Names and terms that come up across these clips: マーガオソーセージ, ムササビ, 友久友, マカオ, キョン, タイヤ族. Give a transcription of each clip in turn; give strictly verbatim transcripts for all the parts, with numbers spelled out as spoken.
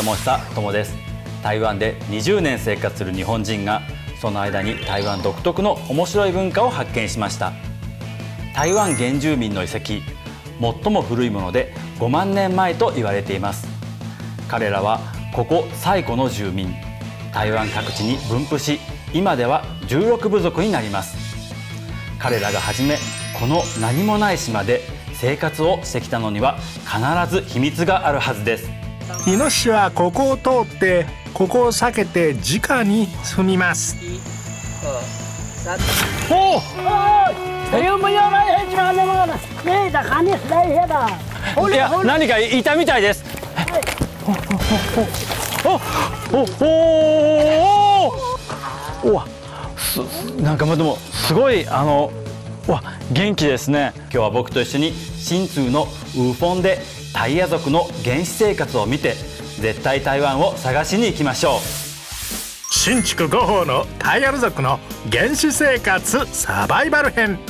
友久友です。台湾でにじゅうねん生活する日本人が、その間に台湾独特の面白い文化を発見しました。台湾原住民の遺跡、最も古いものでごまんねんまえと言われています。彼らはここ最古の住民、台湾各地に分布し、今ではじゅうろくぶぞくになります。彼らが初めこの何もない島で生活をしてきたのには必ず秘密があるはずです。イノシシはここを通ってここを避けて直に住みます。おお、いや何かいたみたいです。おお、なんかまあでもすごいあのわ元気ですね。今日は僕と一緒に新通のウーフォンでタイヤ族の原始生活を見て、絶対台湾を探しに行きましょう。新築ごほうのタイヤ族の原始生活サバイバル編。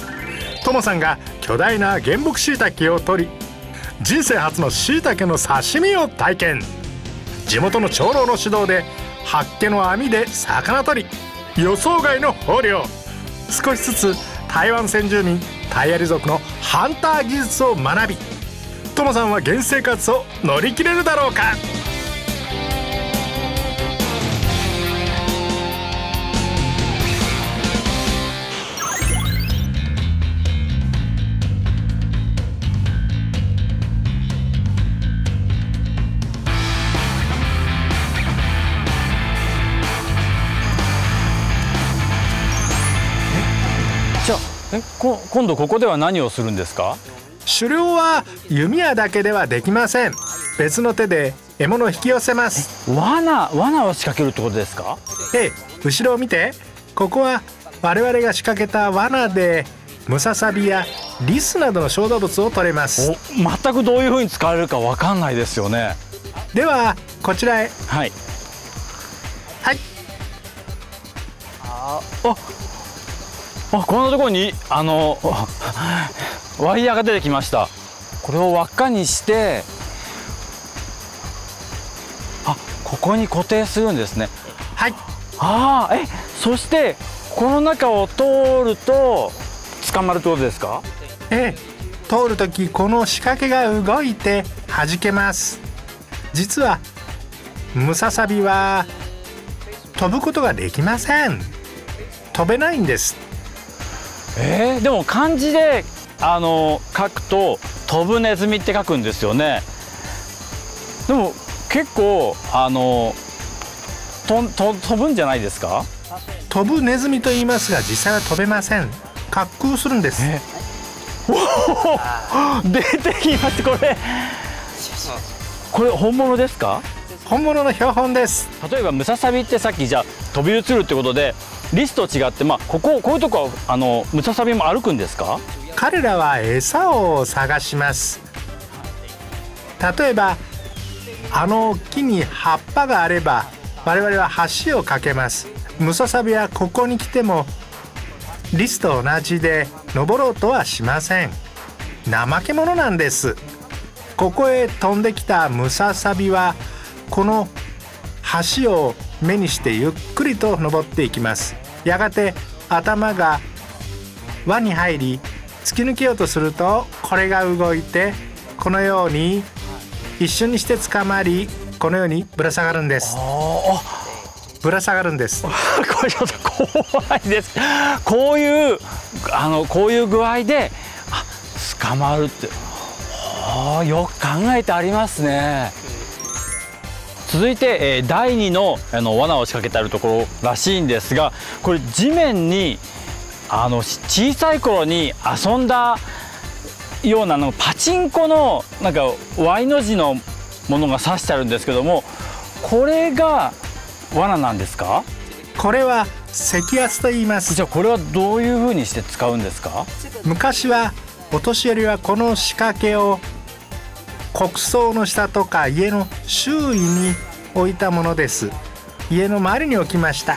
トモさんが巨大な原木しいたけを取り、人生初のしいたけの刺身を体験。地元の長老の指導でハッケの網で魚取り、予想外の豊漁。少しずつ台湾先住民タイヤリ族のハンター技術を学び、トモさんは原生活を乗り切れるだろうか。え、こ今度ここでは何をするんですか？狩猟は弓矢だけではできません。別の手で獲物を引き寄せます。罠罠を仕掛けるってことですか？ええ、後ろを見て。ここは我々が仕掛けた罠でムササビやリスなどの小動物を取れます。全くどういうふうに使われるかわかんないですよね。ではこちらへ。はいはい。あっ、あ、こんなところにあのワイヤーが出てきました。これを輪っかにして、あ、ここに固定するんですね。はい。ああ、え、そしてこの中を通ると捕まるってことですか？ええ、通るときこの仕掛けが動いて弾けます。実はムササビは飛ぶことができません。飛べないんです。えー、でも漢字であの書くと飛ぶネズミって書くんですよね。でも結構あのとと飛ぶんじゃないですか？飛ぶネズミと言いますが、実際は飛べません。滑空するんです。えー、おお、出てきました。これこれ本物ですか？本物の標本です。例えばムササビってさっきじゃあ飛び移るってことで。リスと違って、まあ、こここういうとこはあのムササビも歩くんですか？彼らは餌を探します。例えばあの木に葉っぱがあれば我々は橋を架けます。ムササビはここに来てもリスと同じで登ろうとはしません。怠け者なんです。ここへ飛んできたムササビはこの橋を目にしてゆっくりと登っていきます。やがて頭が輪に入り突き抜けようとすると、これが動いてこのように一瞬にして捕まり、このようにぶら下がるんです。ぶら下がるんです。これちょっと怖いです。こういうあのこういう具合であ捕まるって、あよく考えてありますね。続いてだいにの罠を仕掛けてあるところらしいんですが、これ地面にあの小さい頃に遊んだようなのパチンコのなんか Y の字のものが刺してあるんですけども、これが罠なんですか？これは石圧と言います。じゃあこれはどういうふうにして使うんですか？昔はお年寄りはこの仕掛けを国葬の下とか家の周囲に置いたものです。家の周りに置きました。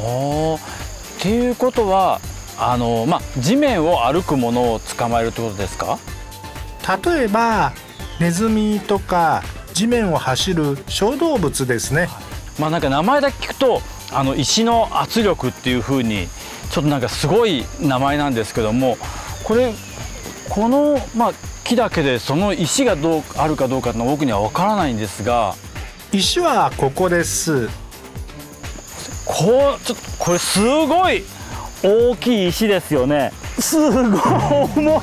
おー、っていうことはあの、ま、地面を歩くものを捕まえるってことですか？例えばネズミとか地面を走る小動物ですね。まあなんか名前だけ聞くとあの石の圧力っていう風にちょっとなんかすごい名前なんですけども、これこのまあ木だけでその石がどうあるかどうかってのは僕には分からないんですが、石はここです。こうちょっとこれすごい大きい石ですよね。すごい重い。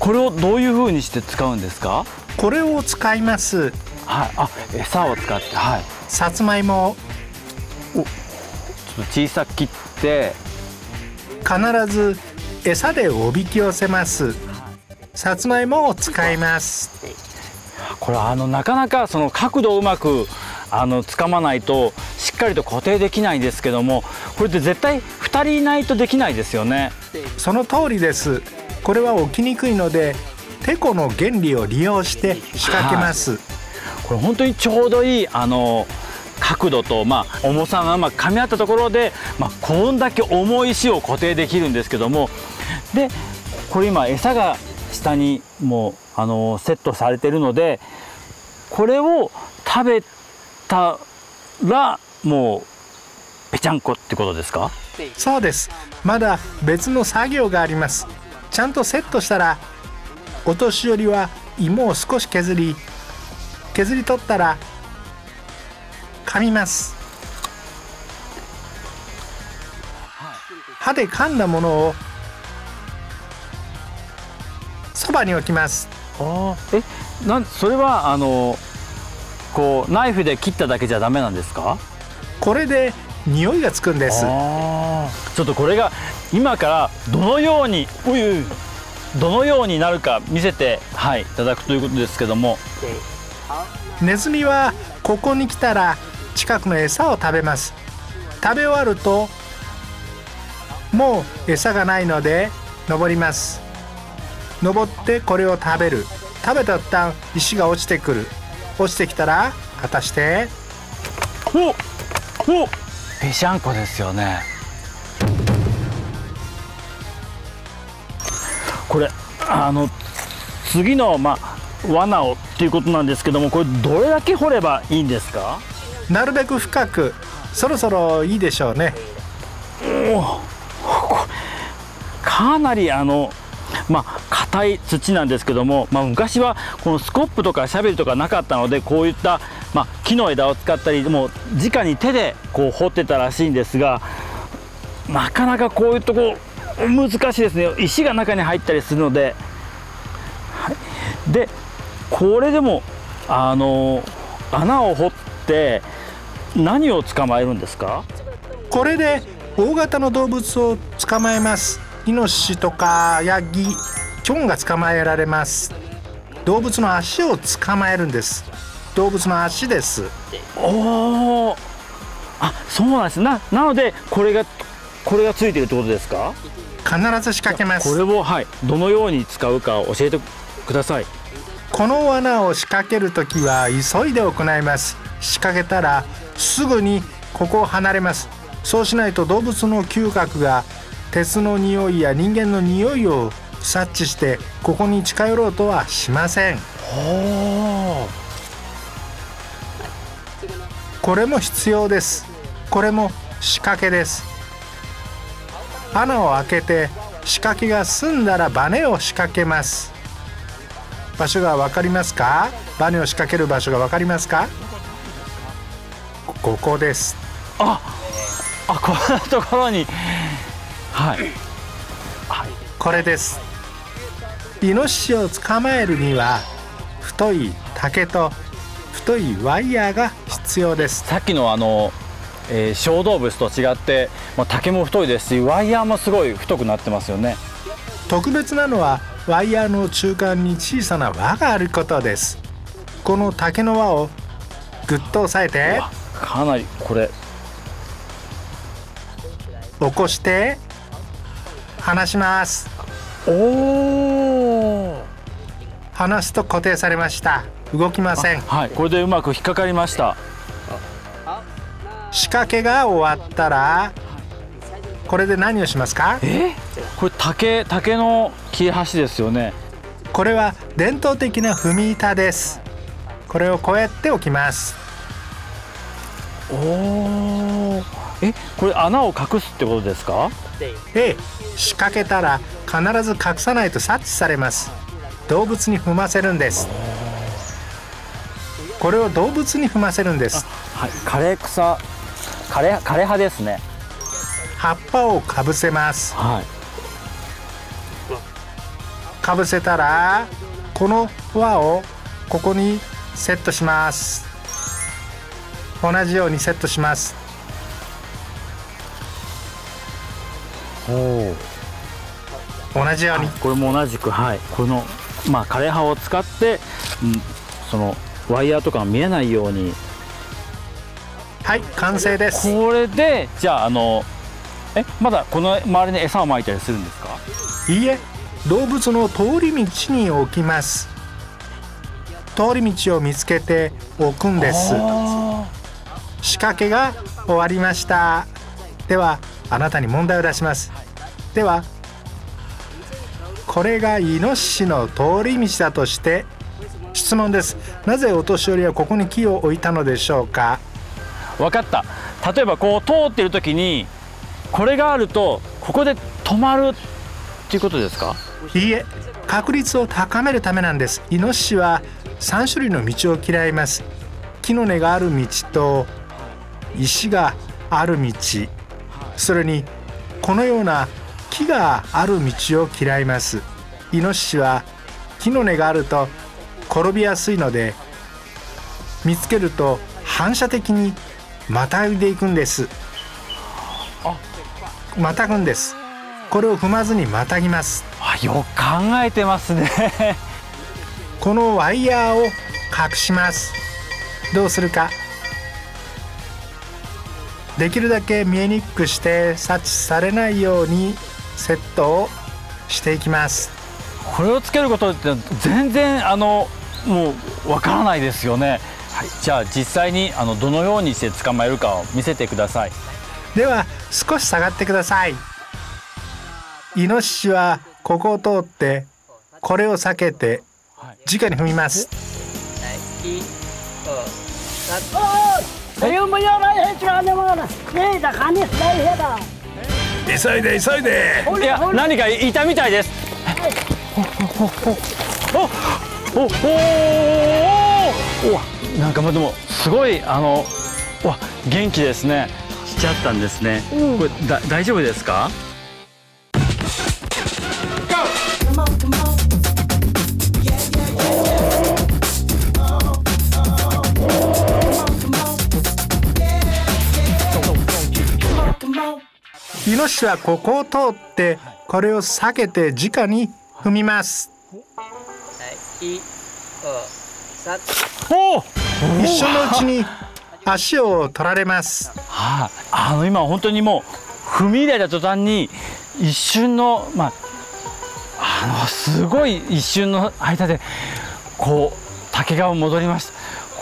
これをどういう風にして使うんですか？これを使います。はい。あ、餌を使って、はい。さつまいも。お、ちょっと小さく切って。必ず餌でおびき寄せます。さつまいもを使います。これはあのなかなかその角度をうまくあの掴まないとしっかりと固定できないんですけども、これって絶対ふたりいないとできないですよね。その通りです。これは起きにくいのでテコの原理を利用して仕掛けます。はい、これ本当にちょうどいいあの角度と、まあ、重さがうまくかみ合ったところで、まあ、こんだけ重い石を固定できるんですけども、でこれ今餌が下にもうあのセットされているので、これを食べたらもうぺちゃんこってことですか？そうです。まだ別の作業があります。ちゃんとセットしたらお年寄りは芋を少し削り削り取ったら噛みます。歯で噛んだものをそばに置きます。ああ、え、なん、それはあのこうナイフで切っただけじゃダメなんですか？これで匂いがつくんです。あ、ちょっとこれが今からどのようにおいおいどのようになるか見せて、はい、いただくということですけども、ネズミはここに来たら近くの餌を食べます。食べ終わるともう餌がないので登ります。登ってこれを食べる。食べた途端石が落ちてくる。落ちてきたら果たしておおぺしゃんこですよね。これあの次の、まあ、罠をっていうことなんですけども、これどれだけ掘ればいいんですか？なるべく深く。そろそろいいでしょうね。おかなりあのまあ硬い土なんですけども、まあ、昔はこのスコップとかシャベルとかなかったので、こういった、まあ、木の枝を使ったりもう直に手でこう掘ってたらしいんですが、なかなかこういうとこ難しいですね。石が中に入ったりするので、はい、でこれでもあの穴を掘って何を捕まえるんですか？これで大型の動物を捕まえます。イノシシとかヤギ、キョンが捕まえられます。動物の足を捕まえるんです。動物の足です。おお、あ、そうなんです。ななのでこれがこれがついてるってことですか？必ず仕掛けます。これを、はい、どのように使うか教えてください。この罠を仕掛けるときは急いで行います。仕掛けたらすぐにここを離れます。そうしないと動物の嗅覚が鉄の匂いや人間の匂いを察知してここに近寄ろうとはしません。これも必要です。これも仕掛けです。穴を開けて仕掛けが済んだらバネを仕掛けます。場所が分かりますか？バネを仕掛ける場所が分かりますか？ここです。ああ、こんなところに、はい、はい、これです。イノシシを捕まえるには太い竹と太いワイヤーが必要です。さっきのあの、えー、小動物と違って、まあ、竹も太いですしワイヤーもすごい太くなってますよね。特別なのはワイヤーの中間に小さな輪があることです。この竹の輪をぐっと押さえて、かなりこれ起こして離します。おお、離すと固定されました。動きません。はい、これでうまく引っかかりました。仕掛けが終わったらこれで何をしますか？え、これ竹竹の切れ端ですよね。これは伝統的な踏み板です。ここれをこうやって置きます。おお、え、これ穴を隠すってことですか？ええ、仕掛けたら必ず隠さないと察知されます。動物に踏ませるんです。これを動物に踏ませるんです。はい、枯れ草、枯れ、枯れ葉ですね。葉っぱをかぶせます、はい、かぶせたらこの輪をここにセットします。同じようにセットします。お同じように、これも同じく、はい、この、まあ、枯れ葉を使って、うん、そのワイヤーとか見えないように。はい、完成です。これでじゃあ、あのえまだこの周りに餌をまいたりするんですか？いいえ、動物の通り道に置きます。通り道を見つけて置くんです。仕掛けが終わりました。ではあなたに問題を出します。ではこれがイノシシの通り道だとして質問です。なぜお年寄りはここに木を置いたのでしょうか？分かった。例えばこう通ってる時にこれがあるとここで止まるっていうことですか？いいえ、確率を高めるためなんです。イノシシはさん種類の道を嫌います。木の根がある道と石がある道、それにこのような木がある道を嫌います。イノシシは木の根があると転びやすいので、見つけると反射的にまたいでいくんです。あ、またぐんです。これを踏まずにまたぎます。あ、よく考えてますねこのワイヤーを隠します。どうするか、できるだけ見えにくくして察知されないようにセットをしていきます。これをつけることって全然あのもうわからないですよね、はい、じゃあ実際にあのどのようにして捕まえるかを見せてください。では少し下がってください。イノシシはここを通ってこれを避けて直に踏みます。急いで急いで。いや、何かいたみたいです。なんかまあでもすごいあのわ元気ですね。しちゃったんですね。これだ大丈夫ですか？イノシシはここを通ってこれを避けて直に踏みます。一瞬のうちに足を取られます。はあ、あの今本当にもう踏み入れた途端に一瞬の、まあ、あのすごい一瞬の間でこう竹が戻りました。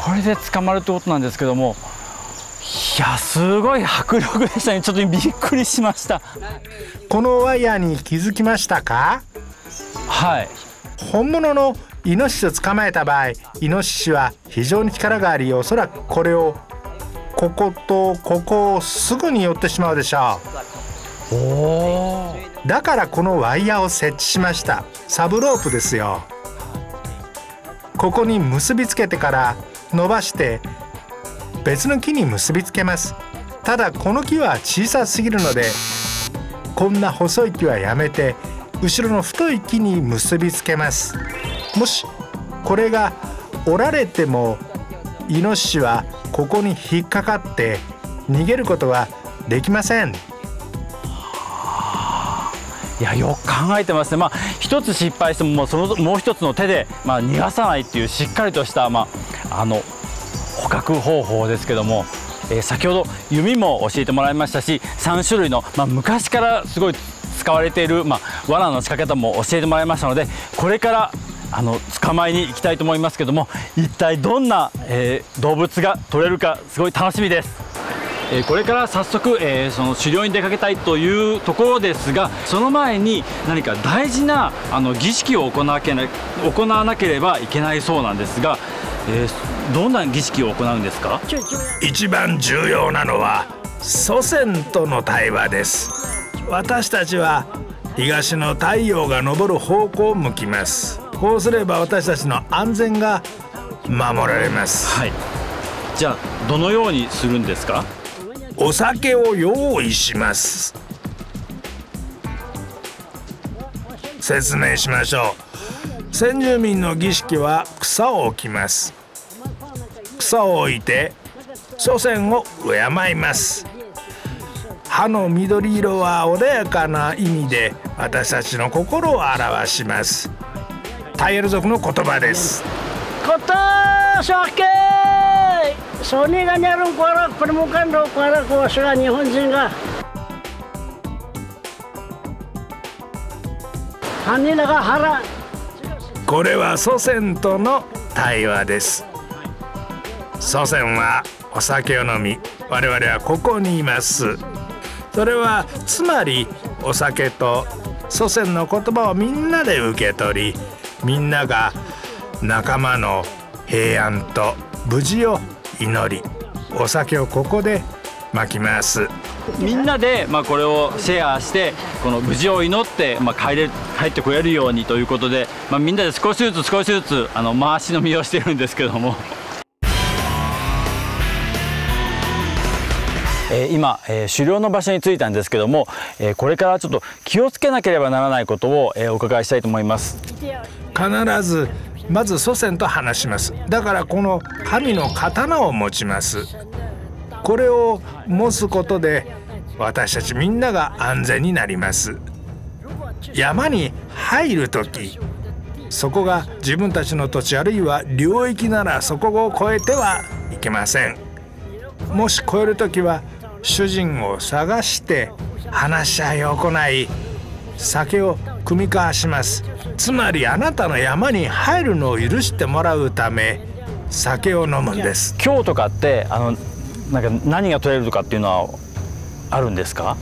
これで捕まるってことなんですけども、いやすごい迫力でしたね。ちょっとびっくりしました。このワイヤーに気づきましたか？はい。本物のイノシシを捕まえた場合、イノシシは非常に力があり、おそらくこれをこことここをすぐに寄ってしまうでしょう。おー。だからこのワイヤーを設置しました。サブロープですよ。ここに結びつけてから伸ばして別の木に結びつけます。ただこの木は小さすぎるのでこんな細い木はやめて後ろの太い木に結びつけます。もしこれが折られてもイノシシはここに引っかかって逃げることはできません。いや、よく考えてますね。まあ一つ失敗してももうそのもう一つの手で、まあ、逃がさないっていうしっかりとした、まあ、あの捕獲方法ですけども、えー、先ほど弓も教えてもらいましたしさん種類の、まあ、昔からすごい使われている、まあ、罠の仕掛け方も教えてもらいましたので、これからあの捕まえに行きたいと思いますけども、一体どんな、えー、動物が取れるかすごい楽しみです。えー、これから早速、えー、その狩猟に出かけたいというところですが、その前に何か大事なあの儀式を行わなければいけないそうなんですが、えー、どんな儀式を行うんですか？一番重要なのは祖先との対話です。私たちは東の太陽が昇る方向を向きます。こうすれば私たちの安全が守られます。はい、じゃあどのようにするんですか？お酒を用意します。説明しましょう。先住民の儀式は草を置きます。草を置いて祖先を敬います。葉の緑色は穏やかな意味で私たちの心を表します。タイエル族の言葉です。日本人がこれは祖先との対話です。祖先はお酒を飲み、我々はここにいます。それはつまりお酒と祖先の言葉をみんなで受け取り、みんなが仲間の平安と無事を祈り、お酒をここでまきます。みんなで、まあ、これをシェアしてこの無事を祈って、まあ、帰れ帰ってこれるようにということで、まあ、みんなで少しずつ少しずつあの回し飲みをしてるんですけども、えー、今、えー、狩猟の場所に着いたんですけども、えー、これからちょっと気をつけなければならないことを、えー、お伺いしたいと思います。必ずまず祖先と話します。だからこの神の刀を持ちます。これを持つことで私たちみんなが安全になります。山に入る時、そこが自分たちの土地あるいは領域ならそこを越えてはいけません。もし越える時は主人を探して話し合いを行い、酒を酌み交わします。つまりあなたの山に入るのを許してもらうため酒を飲むんです。今日とかってあのなんか何が取れるとかっていうのはあるんですか？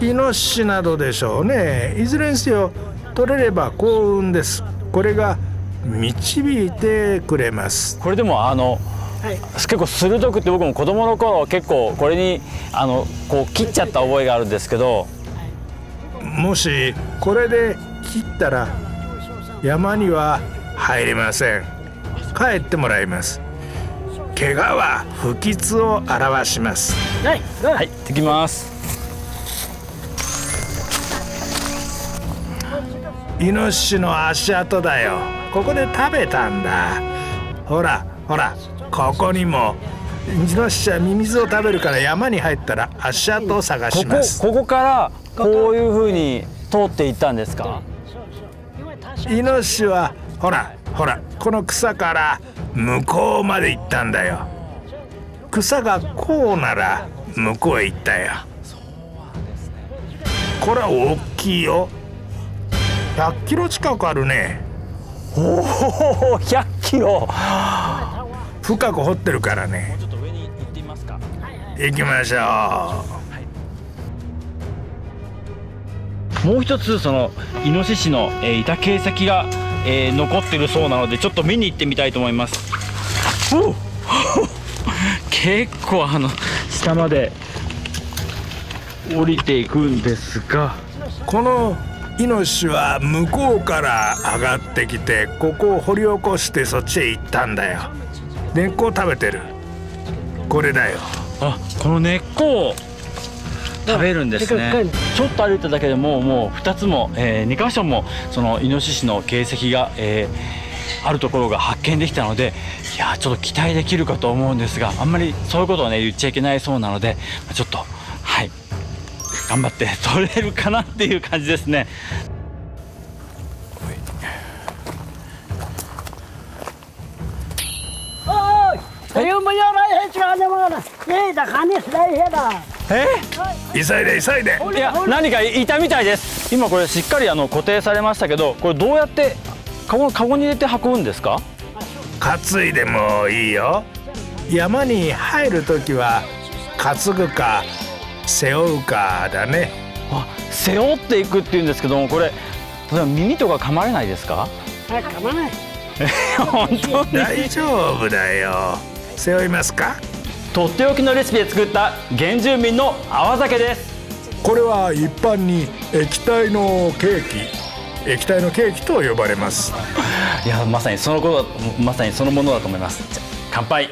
イノシシなどでしょうね。いずれにせよ取れれば幸運です。これが導いてくれます。これでもあの、はい、結構鋭くて、僕も子供の頃結構これにあのこう切っちゃった覚えがあるんですけど、もしこれで切ったら山には入れません。帰ってもらいます。怪我は不吉を表します。はい、はい、できます。イノシシの足跡だよ。ここで食べたんだ。ほらほら、ここにもイノシシはミミズを食べるから、山に入ったら足跡を探します。ここ、ここからこういうふうに通っていったんですか？イノシシはほらほら、この草から向こうまで行ったんだよ。草がこうなら向こうへ行ったよ。これは大きいよ。ひゃっキロ近くあるね。おお、ひゃっキロ。深く掘ってるからね。行きましょう。もう一つ、そのイノシシの、えー、いた形跡が、えー、残ってるそうなので、ちょっと見に行ってみたいと思います。お結構あの下まで降りていくんですが、このイノシシは向こうから上がってきて、ここを掘り起こしてそっちへ行ったんだよ。根っこを食べてる。これだよ。あ、この根っこを食べるんですね。ちょっと歩いただけでもうもうふたつも、えー、にかしょもそのイノシシの形跡が、えー、あるところが発見できたので、いやちょっと期待できるかと思うんですが、あんまりそういうことをね言っちゃいけないそうなので、ちょっとはい頑張って取れるかなっていう感じですね。え急いで急いで。いや何かいたみたいです。今これしっかりあの固定されましたけど、これどうやってカゴ、カゴに入れて運ぶんですか？担いでもいいよ。山に入る時は担ぐか背負うかだね。あ、背負っていくっていうんですけども、これ例えば耳とか噛まれないですか？はい、噛まない。本当に大丈夫だよ。背負いますか。とっておきのレシピで作った原住民の泡酒です。これは一般に液体のケーキ、液体のケーキと呼ばれます。いや、まさにそのこと、まさにそのものだと思います。乾杯。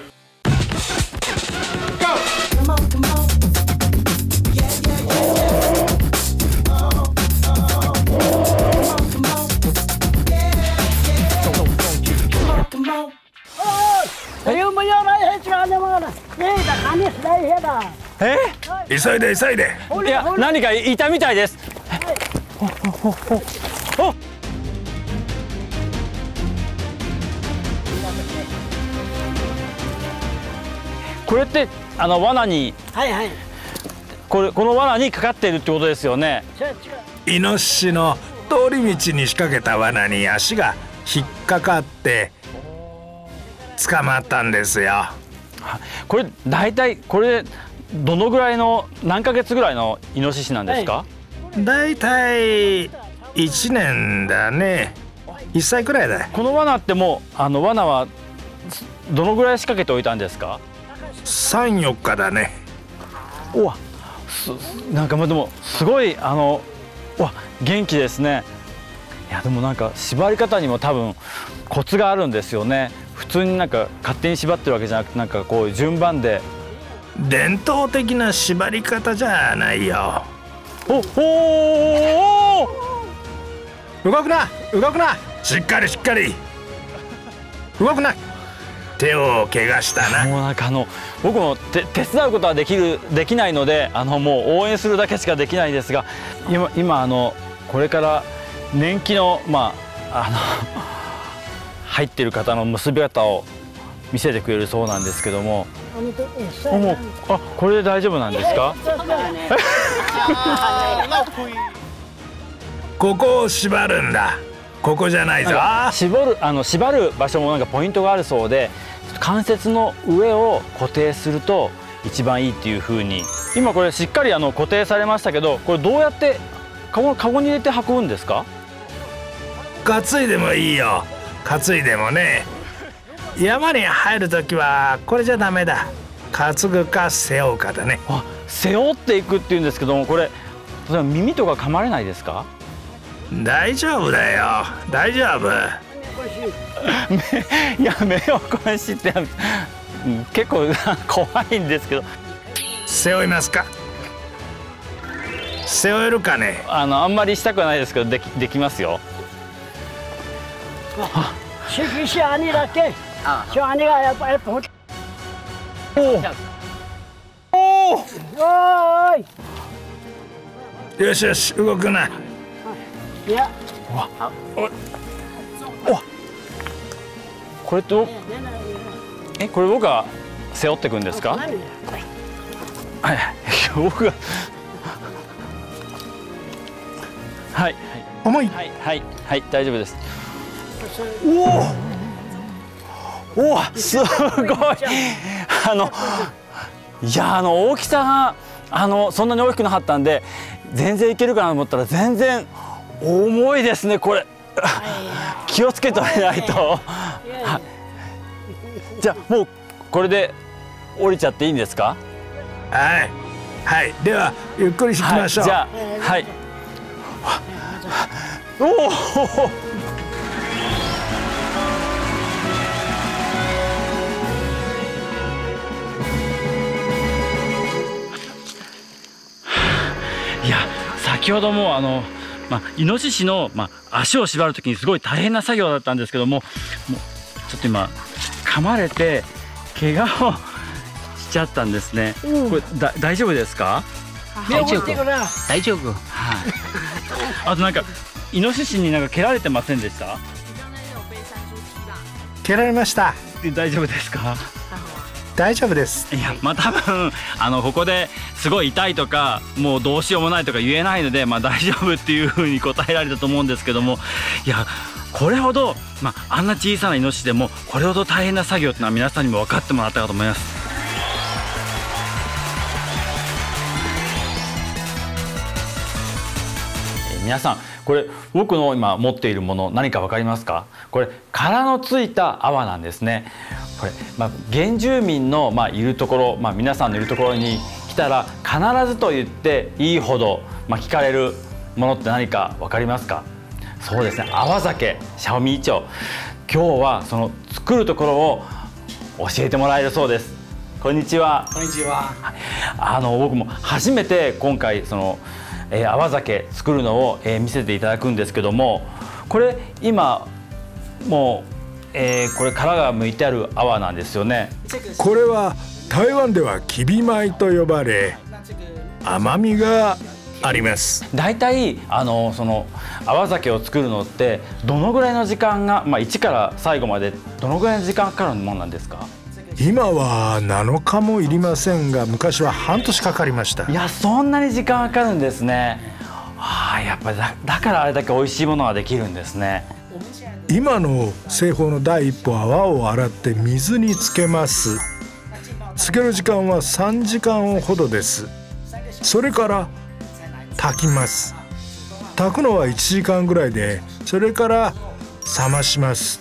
え、急いで急いで。いや、何かいたみたいです。これってあの罠に、はいはい、これこの罠にかかっているってことですよね。イノシシの通り道に仕掛けた罠に足が引っかかって捕まったんですよ。これ大体これどのぐらいの何ヶ月ぐらいのイノシシなんですか？大体いちねんだね。いっさいくらいだ。この罠ってもうあの罠はどのぐらい仕掛けておいたんですか？さん、よっかだね。おわ、なんかでもすごいあのわ元気ですね。いやでもなんか縛り方にも多分コツがあるんですよね。普通になんか勝手に縛ってるわけじゃなくて、なんかこう順番で伝統的な縛り方じゃないよ。おおお、動くな動くな、しっかりしっかり動くな。手を怪我したな。もうなんかあの僕も手伝うことはできるできないので、あのもう応援するだけしかできないですが、今今あのこれから年季のまああの入ってる方の結び方を見せてくれるそうなんですけども、もうあこれで大丈夫なんですか？ここを縛るんだ。ここじゃないぞ。絞るあの縛る場所もなんかポイントがあるそうで、関節の上を固定すると一番いいっていう風に。今これしっかりあの固定されましたけど、これどうやってカゴ、カゴに入れて運ぶんですか？担いでもいいよ。担いでもね、山に入るときはこれじゃダメだ。担ぐか背負うかだね。あ、背負っていくっていうんですけども、これ例えば耳とか噛まれないですか？大丈夫だよ、大丈夫。いや、目を壊しって結構怖いんですけど。背負いますか？背負えるかね。あのあんまりしたくはないですけど、できできますよ。よしよし、動くな。これと、え、これ僕は背負っていくんですか？僕がはい重い、はいはいはい、大丈夫です。おお、おお、すごい。あの、いや、あの大きさが、あの、そんなに大きくなかったんで。全然いけるかなと思ったら、全然重いですね、これ。気をつけてあげないと。じゃあ、もう、これで降りちゃっていいんですか？はい。はい、では、ゆっくりしましょう。はい、じゃあ、はい。おお。いや、先ほどもあの、まあ、イノシシの、まあ、足を縛るときにすごい大変な作業だったんですけども、もうちょっと今噛まれて怪我をしちゃったんですね。うん、これだ大丈夫ですか？大丈夫。大丈夫。はい。あとなんかイノシシになんか蹴られてませんでした？蹴られました。大丈夫ですか？大丈夫です。いや、まあ多分あのここですごい痛いとかもうどうしようもないとか言えないので、まあ、大丈夫っていうふうに答えられたと思うんですけども、いやこれほど、まあ、あんな小さなイノシシでもこれほど大変な作業っていうのは皆さんにも分かってもらったかと思います。皆さん、これ僕の今持っているもの何か分かりますか？これ殻のついた泡なんですね。これ、まあ、原住民の、まあ、いるところ、まあ、皆さんのいるところに来たら必ずと言っていいほど、まあ、聞かれるものって何か分かりますか？そうですね、泡酒、シャオミイチョウ。今日はその作るところを教えてもらえるそうです。こんにちは。こんにちは。あの僕も初めて今回その、えー、泡酒作るのを、えー、見せていただくんですけども、これ今もう、えー、これ殻が剥いてある泡なんですよね。これは台湾ではキビ米と呼ばれ、甘みがあります。大体あのその泡酒を作るのってどのぐらいの時間が、まあいちから最後までどのぐらいの時間かかるものなんですか？今はなのかもいりませんが、昔は半年かかりました。いや、そんなに時間かかるんですね。ああ、やっぱり だ, だからあれだけ美味しいものができるんですね。今の製法の第一歩、泡を洗って水につけます。つける時間はさんじかんほどです。それから炊きます。炊くのはいちじかんぐらいで、それから冷まします。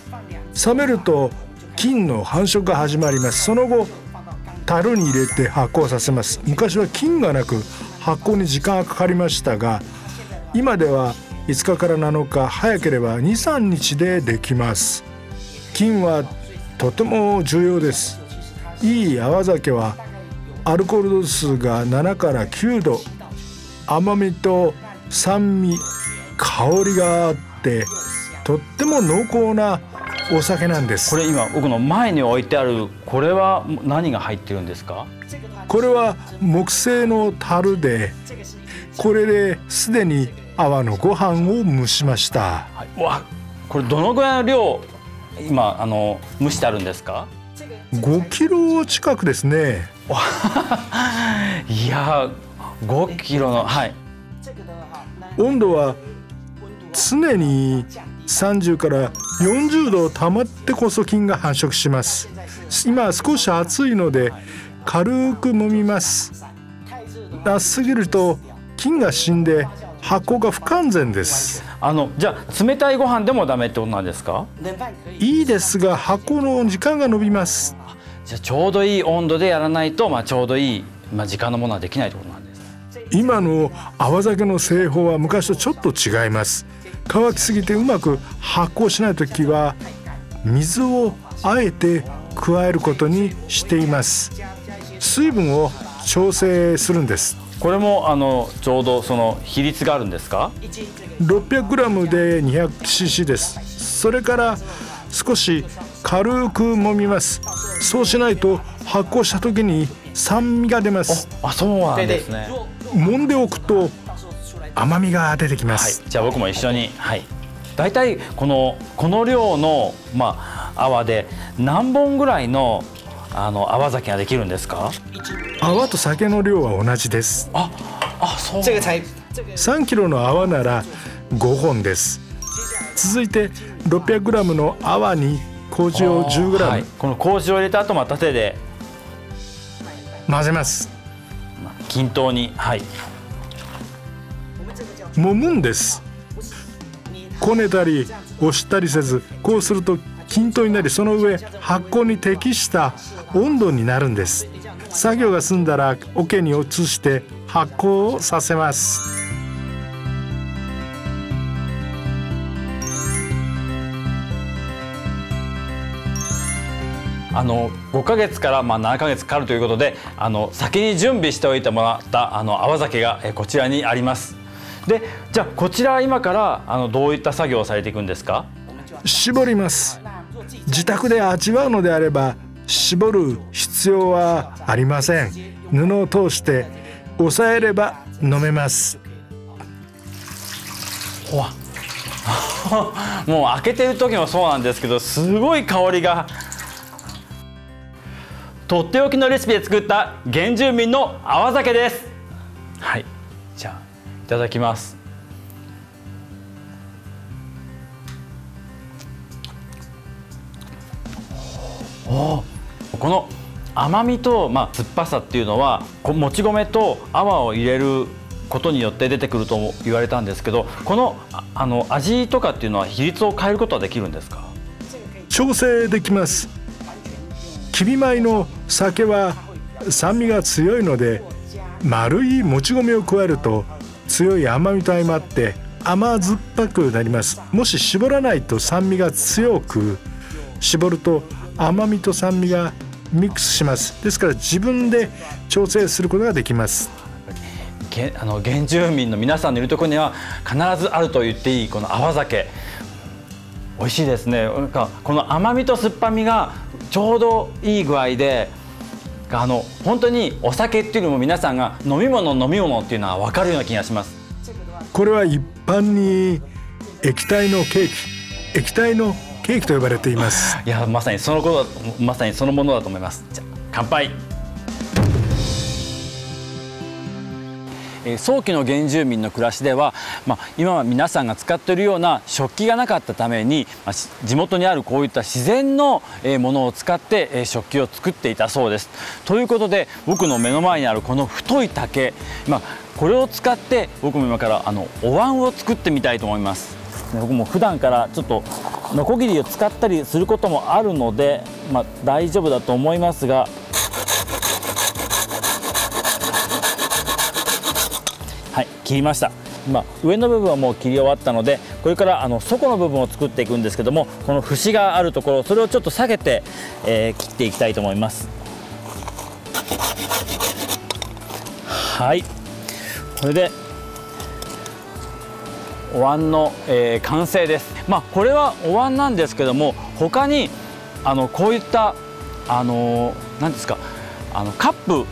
冷めると菌の繁殖が始まります。その後樽に入れて発酵させます。昔は菌がなく発酵に時間がかかりましたが、今ではいつかからなのか、早ければにさんにちでできます。菌はとても重要です。いい泡酒はアルコール度数がななからきゅうど、甘みと酸味、香りがあって、とっても濃厚なお酒なんです。これ今僕の前に置いてある、これは何が入ってるんですか？これは木製の樽で、これですでに泡のご飯を蒸しました。はい、わ、これどのぐらいの量今あの蒸してあるんですか？ごキロ近くですね。いや、ごキロの、はい。温度は常にさんじゅうからよんじゅうど保ってこそ菌が繁殖します。今少し暑いので軽く揉みます。熱すぎると菌が死んで発酵が不完全です。あのじゃあ冷たいご飯でもダメってことなんですか？いいですが発酵の時間が延びます。じゃあちょうどいい温度でやらないと、まあ、ちょうどいい、まあ、時間のものはできないってことなんです。今の泡酒の製法は昔とちょっと違います。乾きすぎてうまく発酵しないときは、水をあえて加えることにしています。水分を調整するんです。これもあのちょうどその比率があるんですか？ ろっぴゃくグラム で にひゃくシーシー です。それから少し軽く揉みます。そうしないと発酵したときに酸味が出ます。あ、そうなんですね。揉んでおくと甘みが出てきます、はい、じゃあ僕も一緒に、はい、だいたいこのこの量の、まあ、泡で何本ぐらいのあの泡酒ができるんですか？泡と酒の量は同じです。ああ、そう。さんキロの泡ならごほんです。続いて ろっぴゃくグラム の泡に麹を じゅうグラム、はい、この麹を入れた後、また手で混ぜます。均等に、はい、揉むんです。こねたり押したりせず、こうすると均等になり、その上発酵に適した温度になるんです。作業が済んだら桶に移して発酵をさせます。あのごかげつからまあななかげつかかるということで、あの先に準備しておいてもらったあの泡酒がこちらにあります。で、じゃあこちら今からあのどういった作業をされていくんですか？絞ります。自宅で味わうのであれば絞る必要はありません。布を通して押さえれば飲めます。ほわもう開けてる時もそうなんですけど、すごい香りが。とっておきのレシピで作った原住民の泡酒です。はい、じゃあいただきます。お、この甘みと、まあ、酸っぱさっていうのは、こうもち米と泡を入れることによって出てくると言われたんですけど、このあの味とかっていうのは比率を変えることはできるんですか？調整できます。きび米の酒は酸味が強いので、丸いもち米を加えると強い甘みと相まって甘酸っぱくなります。もし絞らないと酸味が強く、絞ると甘みと酸味がミックスします。ですから自分で調整することができます。あの原住民の皆さんのいるところには必ずあると言っていいこの泡酒、美味しいですね。なんかこの甘みと酸っぱみがちょうどいい具合で、あの本当にお酒っていうのも皆さんが飲み物飲み物っていうのは分かるような気がします。これは一般に液体のケーキ、液体のケーキと呼ばれています。いや、まさにそのこと、まさにそのものだと思います。じゃあ乾杯。早期の原住民の暮らしでは、まあ、今は皆さんが使っているような食器がなかったために、まあ、地元にあるこういった自然のものを使って食器を作っていたそうです。ということで、僕の目の前にあるこの太い竹、まあ、これを使って僕も今からあのお椀を作ってみたいと思います。僕も普段からちょっとノコギリを使ったりすることもあるので、まあ、大丈夫だと思いますが。はい、切りました。今上の部分はもう切り終わったので、これからあの底の部分を作っていくんですけども、この節があるところ、それをちょっと下げて、えー、切っていきたいと思います。はい、これでお椀の、えー、完成です。まあ、これはお椀なんですけども、他にあのこういったあの何ですか、あのカップ、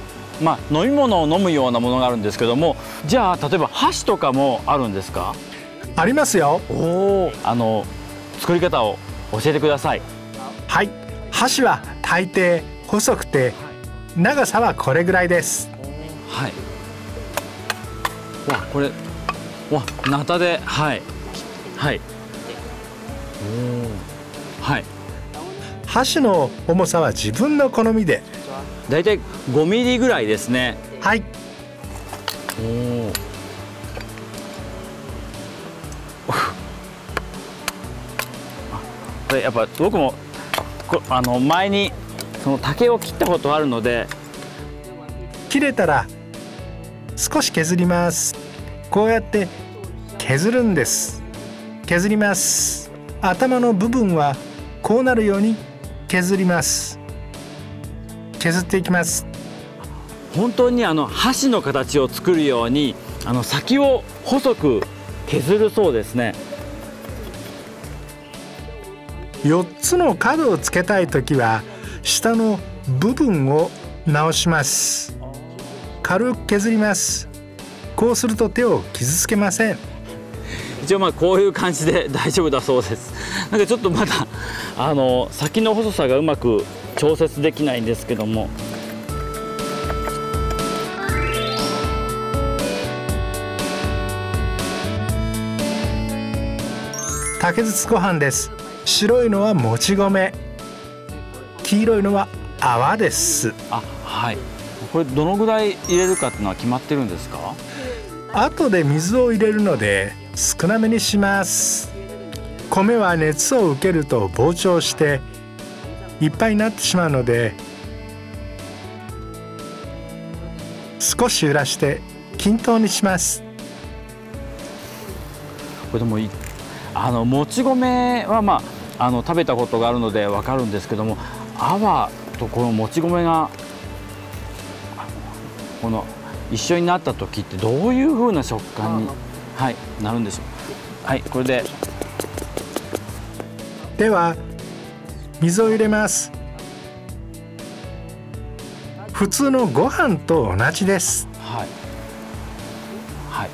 まあ、飲み物を飲むようなものがあるんですけども、じゃあ例えば箸とかもあるんですか？ありますよ。おお、あの作り方を教えてください。はい、箸は大抵細くて長さはこれぐらいです。はい、わ、これわ、ナタで、はいはいはい。箸の重さは自分の好みで、だいたいごミリぐらいですね。はい。おこれやっぱ僕もこあの前にその竹を切ったことあるので、切れたら少し削ります。こうやって削るんです。削ります。頭の部分はこうなるように削ります。削っていきます。本当にあの箸の形を作るように、あの先を細く削るそうですね。よっつの角をつけたいときは、下の部分を直します。軽く削ります。こうすると手を傷つけません。一応まあこういう感じで大丈夫だそうです。なんかちょっとまだあの先の細さがうまく調節できないんですけども、竹筒ご飯です。白いのはもち米、黄色いのは泡です。あ、はい。これどのぐらい入れるかっていうのは決まってるんですか？後で水を入れるので少なめにします。米は熱を受けると膨張していっぱいになってしまうので、少し揺らして均等にします。これでもあのもち米は、まあ、あの食べたことがあるので分かるんですけども、泡とこのもち米がこの一緒になった時ってどういうふうな食感に、はい、なるんでしょう。はい、これででは水を入れます。普通のご飯と同じです。はい。はい。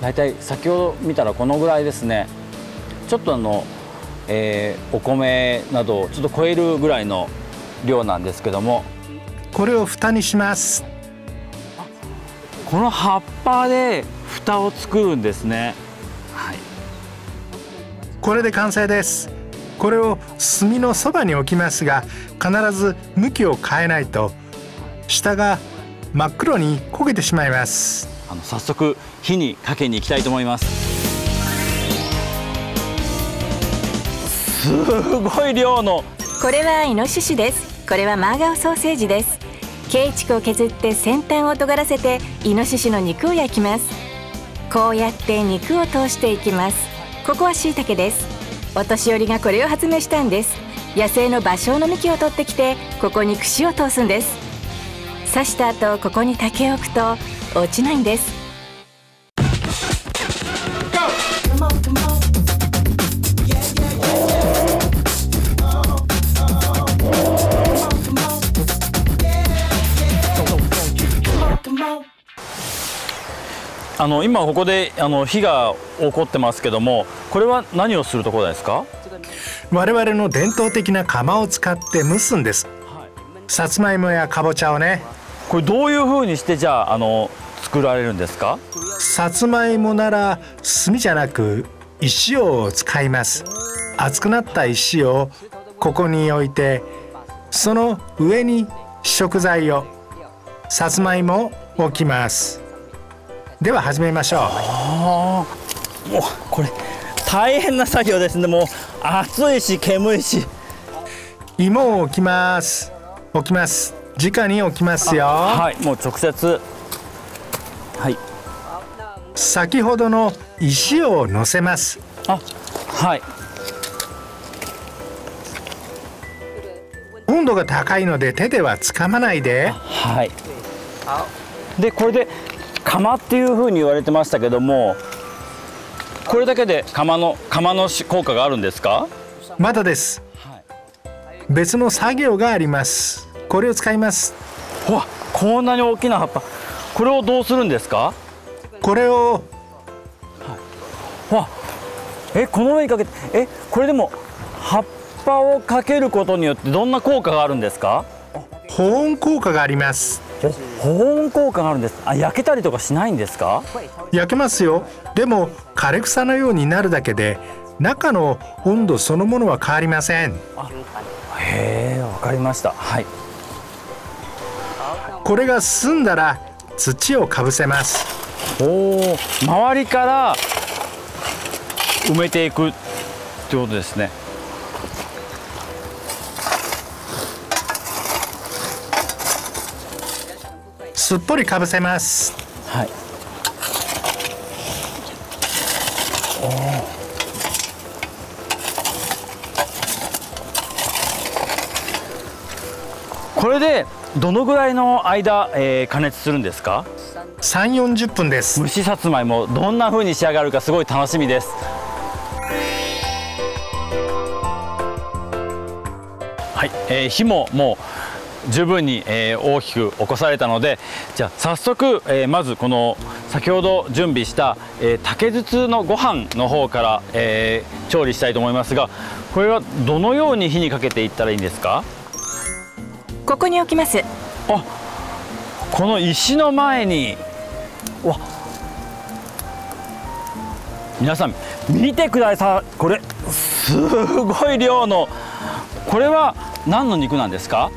大体先ほど見たらこのぐらいですね。ちょっとあの、えー、お米などをちょっと超えるぐらいの量なんですけども、これを蓋にします。この葉っぱで蓋を作るんですね。はい。これで完成です。これを炭のそばに置きますが、必ず向きを変えないと下が真っ黒に焦げてしまいます。あの早速火にかけに行きたいと思います。すごい量の、これはイノシシです。これはマーガオソーセージです。鶏肉を削って先端を尖らせてイノシシの肉を焼きます。こうやって肉を通していきます。ここは椎茸です。お年寄りがこれを発明したんです。野生の芭蕉の幹を取ってきて、ここに串を通すんです。刺した後、ここに竹を置くと落ちないんです。あの今ここであの火が起こってますけども、これは何をするところですか？我々の伝統的な釜を使って蒸すんです。さつまいもやかぼちゃをね。これどういう風にしてじゃあ、あの作られるんですか？さつまいもなら炭じゃなく石を使います。熱くなった石をここに置いて、その上に食材を、さつまいもを置きます。では始めましょう。あー、もうこれ大変な作業ですね。もう暑いし煙いし。芋を置きます置きます直に置きますよ。はい、もう直接。はい、先ほどの石を乗せます。あ、はい。温度が高いので手ではつかまないで。はい。でこれで釜っていう風に言われてましたけども、これだけで釜の釜の効果があるんですか？まだです。別の作業があります。これを使います。ほわ、こんなに大きな葉っぱ。これをどうするんですか？これを。はい、わ、え、この上にかけて、え、これでも葉っぱをかけることによってどんな効果があるんですか？保温効果があります。保温効果があるんです。あ、焼けたりとかしないんですか？焼けますよ。でも枯れ草のようになるだけで、中の温度そのものは変わりません。へえ、わかりました。はい。これが済んだら土をかぶせます。おお、周りから埋めていくってことですね。すっぽりかぶせます。はい。これでどのぐらいの間、えー、加熱するんですか？三四十分です。蒸しさつまいも、どんな風に仕上がるかすごい楽しみです。はい、えー、火ももう。十分に、えー、大きく起こされたので、じゃあ早速、えー、まずこの先ほど準備した、えー、竹筒のご飯の方から、えー、調理したいと思いますが、これはどのように火にかけていったらいいんですか？ここに置きます。あ、この石の前に。わ、皆さん見てください。これすごい量の。これは何の肉なんですか？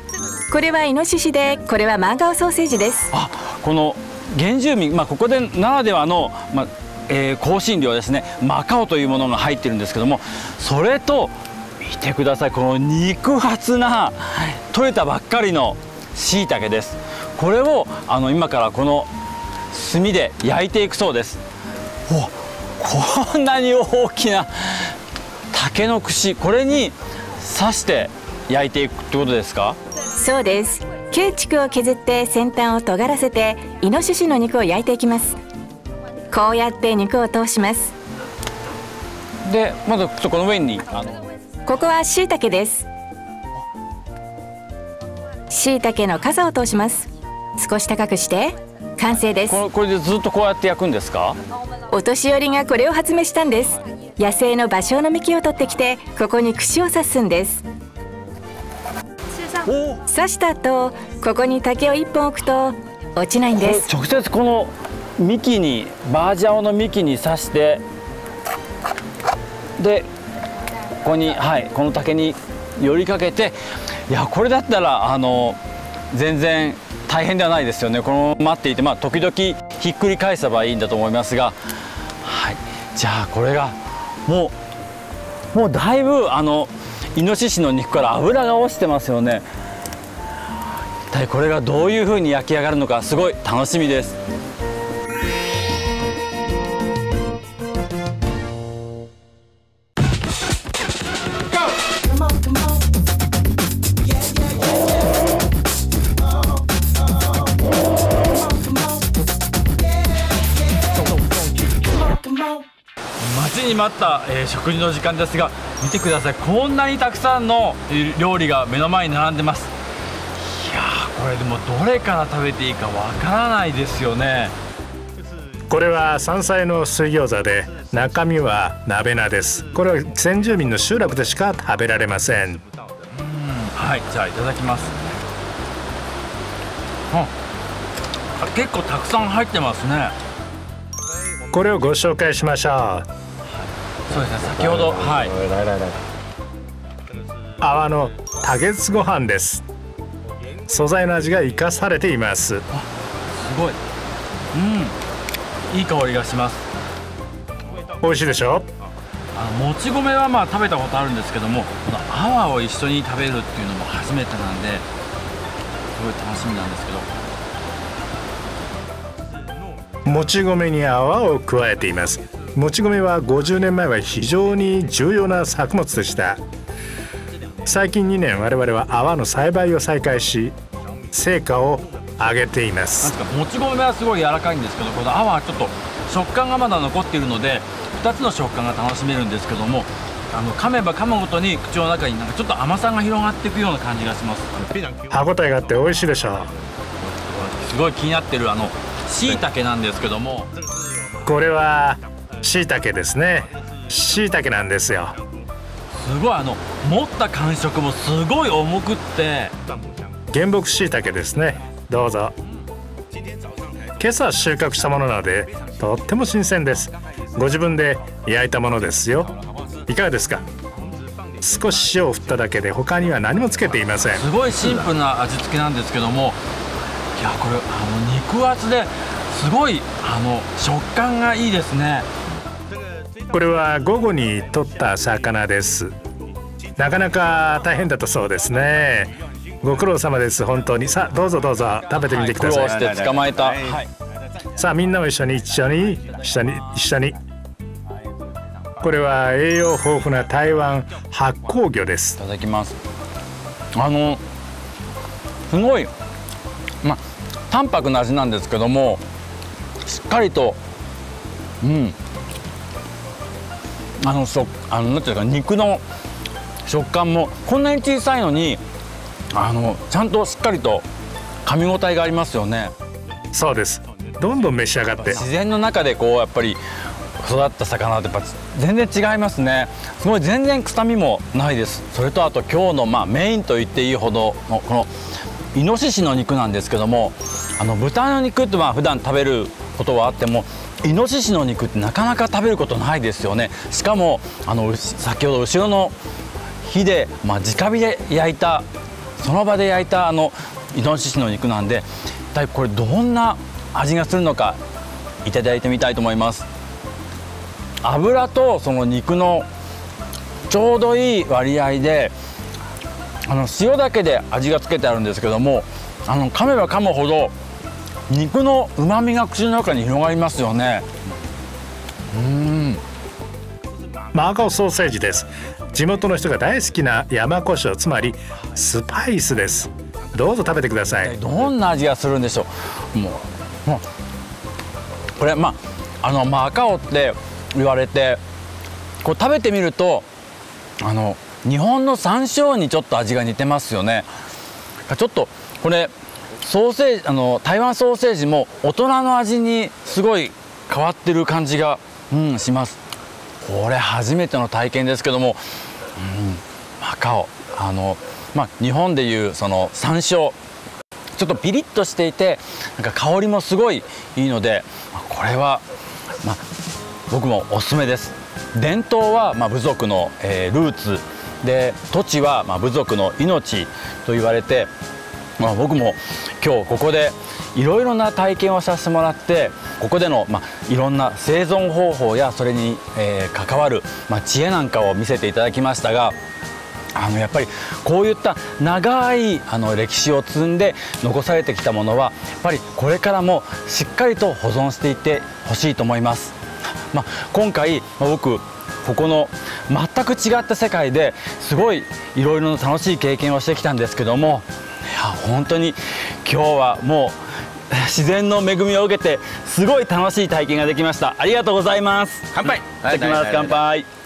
これはイノシシで、これはマーガオソーセージです。あ、この原住民、まあ、ここでならではの、まあえー、香辛料ですね。マカオというものが入ってるんですけども、それと見てください。この肉厚な取れたばっかりの椎茸です。これをあの今からこの炭で焼いていくそうです。お、こんなに大きな竹の串、これに刺して焼いていくってことですか？そうです。鶏肉を削って先端を尖らせて、イノシシの肉を焼いていきます。こうやって肉を通します。でまずこの上にあのここは椎茸です。椎茸の傘を通します。少し高くして完成です。これ、これでずっとこうやって焼くんですか？お年寄りがこれを発明したんです。野生の芭蕉の幹を取ってきて、ここに串を刺すんです。刺した後、ここに竹を一本置くと落ちないんです。直接この幹に、バージャオの幹に刺して、でここに、はい、この竹に寄りかけて。いや、これだったらあの全然大変ではないですよね。このまま待っていて、まあ、時々ひっくり返せばいいんだと思いますが、はい、じゃあこれがもうもうだいぶあのイノシシの肉から脂が落ちてますよね。一体これがどういうふうに焼き上がるのかすごい楽しみです。待ちに待った、えー、食事の時間ですが、見てください。こんなにたくさんの料理が目の前に並んでます。いやー、これでもどれから食べていいかわからないですよね。これは山菜の水餃子で、中身は鍋菜です。これは先住民の集落でしか食べられません。うん、はい、じゃあいただきます。あ、結構たくさん入ってますね。これをご紹介しましょう。そうですね、先ほど、はい、泡の多月ご飯です。素材の味が生かされています。あ、すごい、うん、いい香りがします。美味しいでしょ。あのもち米はまあ食べたことあるんですけども、この泡を一緒に食べるっていうのも初めてなんで、すごい楽しみなんですけど、もち米に泡を加えています。もち米はごじゅうねんまえは非常に重要な作物でした。最近にねん我々は泡の栽培を再開し、成果を上げています。なんかもち米はすごい柔らかいんですけど、この泡はちょっと食感がまだ残っているので、ふたつの食感が楽しめるんですけども、あの噛めば噛むごとに口の中になんかちょっと甘さが広がっていくような感じがします。歯ごたえがあって美味しいでしょう。すごい気になってるあの椎茸なんですけども、これは椎茸ですね。椎茸なんですよ。すごいあの持った感触もすごい重くって、原木椎茸ですね。どうぞ。今朝収穫したものなのでとっても新鮮です。ご自分で焼いたものですよ。いかがですか。少し塩を振っただけで他には何もつけていません。すごいシンプルな味付けなんですけども、いや、これあの肉厚ですごいあの食感がいいですね。これは午後に取った魚です。なかなか大変だったそうですね。ご苦労様です。本当に。さあ、どうぞどうぞ食べてみてください。はい、苦労して捕まえた、はい、さあみんなも一緒に一緒に一緒に一緒に。これは栄養豊富な台湾発酵魚です。いただきます。あのすごいまあ、淡白な味なんですけども、しっかりと、うん、あの食あのなんていうか肉の食感もこんなに小さいのに、あのちゃんとしっかりと噛み応えがありますよね。そうです。どんどん召し上がって。自然の中でこうやっぱり育った魚ってやっぱ全然違いますね。すごい、全然臭みもないです。それとあと今日のまあメインと言っていいほどのこのイノシシの肉なんですけども、あの豚の肉ってまあ普段食べることはあっても、イノシシの肉ってなかなか食べることないですよね。しかもあの先ほど後ろの火で、まあ、直火で焼いた、その場で焼いたあのイノシシの肉なんで、一体これどんな味がするのかいただいてみたいと思います。油とその肉のちょうどいい割合で、あの塩だけで味がつけてあるんですけども、あの噛めば噛むほど肉のうまみが口の中に広がりますよね。うーん、マーカオソーセージです。地元の人が大好きな山胡椒、つまりスパイスです。どうぞ食べてください。どんな味がするんでしょう。もう、もうこれまああのマーカオって言われて、こう食べてみるとあの日本の山椒にちょっと味が似てますよね。ちょっとこれソーセージ、あの台湾ソーセージも大人の味にすごい変わってる感じが、うん、します。これ初めての体験ですけども、うん、マカオあの、まあ、日本でいうその山椒ちょっとピリッとしていて、なんか香りもすごいいいので、これは、まあ、僕もおすすめです。伝統は、まあ、部族の、えー、ルーツで、土地はまあ部族の命と言われて、まあ、僕も今日ここでいろいろな体験をさせてもらって、ここでの、まあ、いろんな生存方法やそれに、えー、関わる、まあ、知恵なんかを見せていただきましたが、あのやっぱりこういった長いあの歴史を積んで残されてきたものはやっぱりこれからもしっかりと保存していってほしいと思います。まあ、今回、まあ、僕ここの全く違った世界ですごいいろいろな楽しい経験をしてきたんですけども、いや本当に今日はもう自然の恵みを受けてすごい楽しい体験ができました。ありがとうございます。乾杯。いただきます。乾杯。